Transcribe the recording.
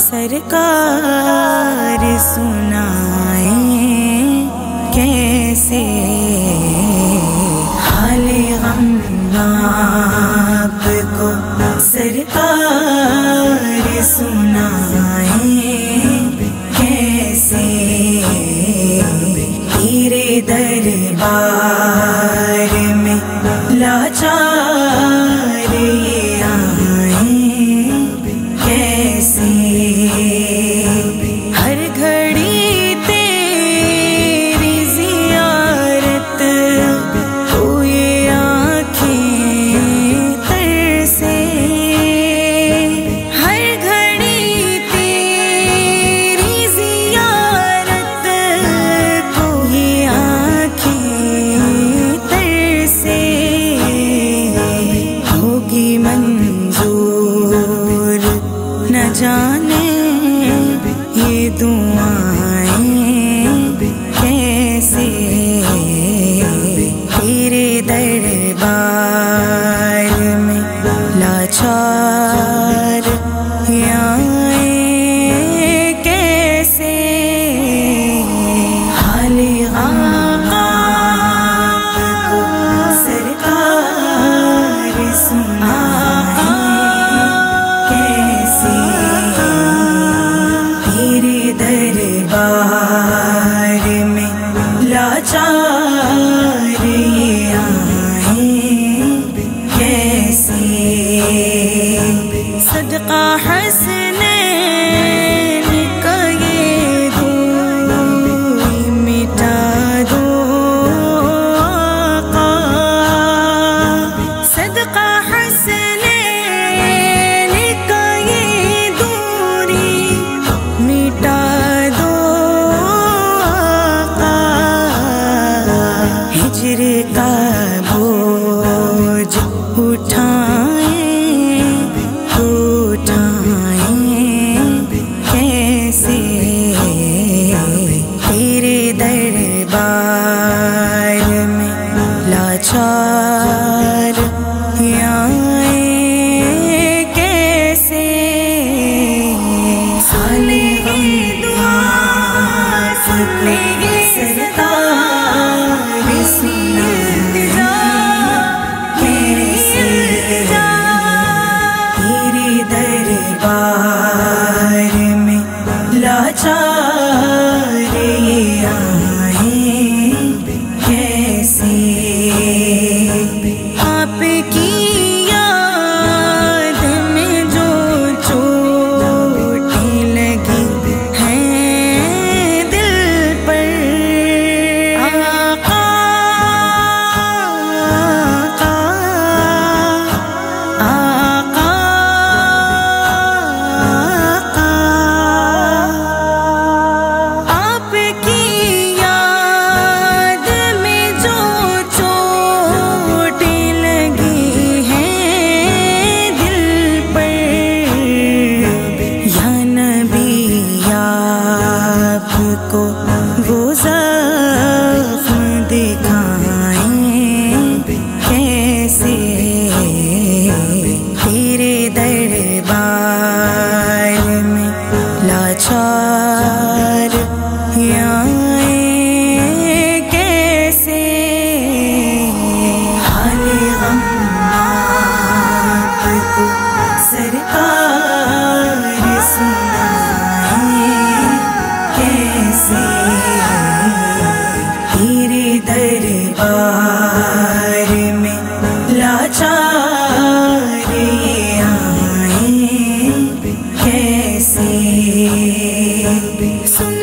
सरकार सुनाए कैसे, हाले गम आपको सरकार सुनाए कैसे, तेरे दरबार में लाचार आए कैसे, हर घड़ी तेरी जियारत हुए आँखें तरसे, हर घड़ी तेरी जियारत हुए आँखें तरसे, होगी मंजूर न जाने ये दुआएं कैसे, तेरे दरबार में लाचार आए कैसे, हाले गम आपको सरकार सुनाए दरबार में लाचार आए कैसे, सदका हसनैन का ये दूरी मिटा दो आका, सदका हसनैन का ये दूरी मिटा का बोझ उठाए कैसे, तेरे दरबार में लाचार आए कैसे, हाले गम दरबार में लाचार आए कैसे, आपकी याद में जो चोटें लगी हैं दिल पर आका, आपको वो ज़ख्म दिखाएं कैसे, तेरे दरबार में लाचार आए कैसे, हाले गम आपको सरकार सुनाए कैसे, तेरे दरबार में लाचार आए कैसे।